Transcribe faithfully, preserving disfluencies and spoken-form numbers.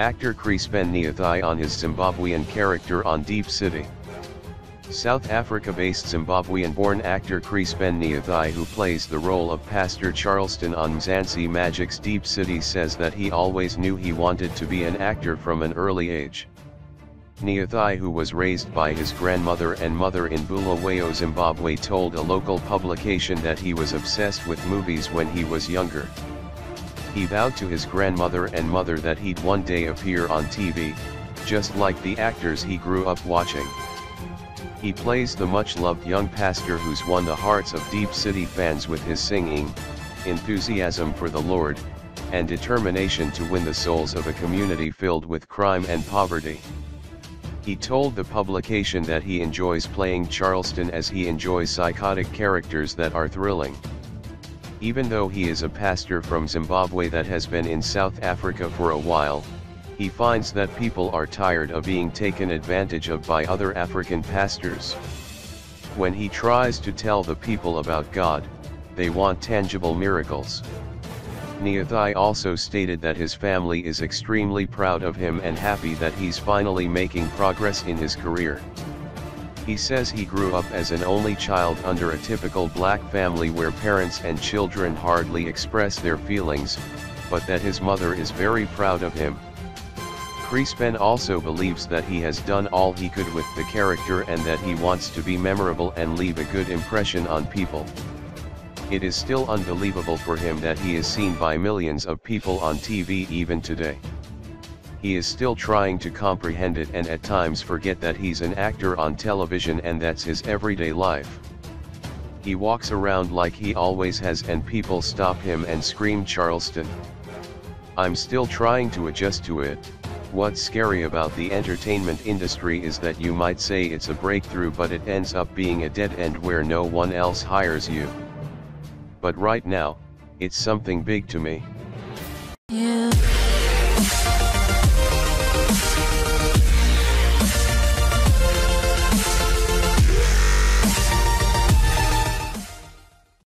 Actor Chrispen Nyathi on his Zimbabwean character on DiepCity. South Africa-based Zimbabwean-born actor Chrispen Nyathi, who plays the role of Pastor Charleston on Mzansi Magic's DiepCity, says that he always knew he wanted to be an actor from an early age. Nyathi, who was raised by his grandmother and mother in Bulawayo, Zimbabwe, told a local publication that he was obsessed with movies when he was younger. He vowed to his grandmother and mother that he'd one day appear on T V, just like the actors he grew up watching. He plays the much-loved young pastor who's won the hearts of DiepCity fans with his singing, enthusiasm for the Lord, and determination to win the souls of a community filled with crime and poverty. He told the publication that he enjoys playing Charleston as he enjoys psychotic characters that are thrilling. Even though he is a pastor from Zimbabwe that has been in South Africa for a while, he finds that people are tired of being taken advantage of by other African pastors. When he tries to tell the people about God, they want tangible miracles. Nyathi also stated that his family is extremely proud of him and happy that he's finally making progress in his career. He says he grew up as an only child under a typical black family where parents and children hardly express their feelings, but that his mother is very proud of him. Chrispen also believes that he has done all he could with the character and that he wants to be memorable and leave a good impression on people. It is still unbelievable for him that he is seen by millions of people on T V even today. He is still trying to comprehend it and at times forget that he's an actor on television and that's his everyday life. He walks around like he always has and people stop him and scream Charleston. I'm still trying to adjust to it. What's scary about the entertainment industry is that you might say it's a breakthrough but it ends up being a dead end where no one else hires you. But right now, it's something big to me.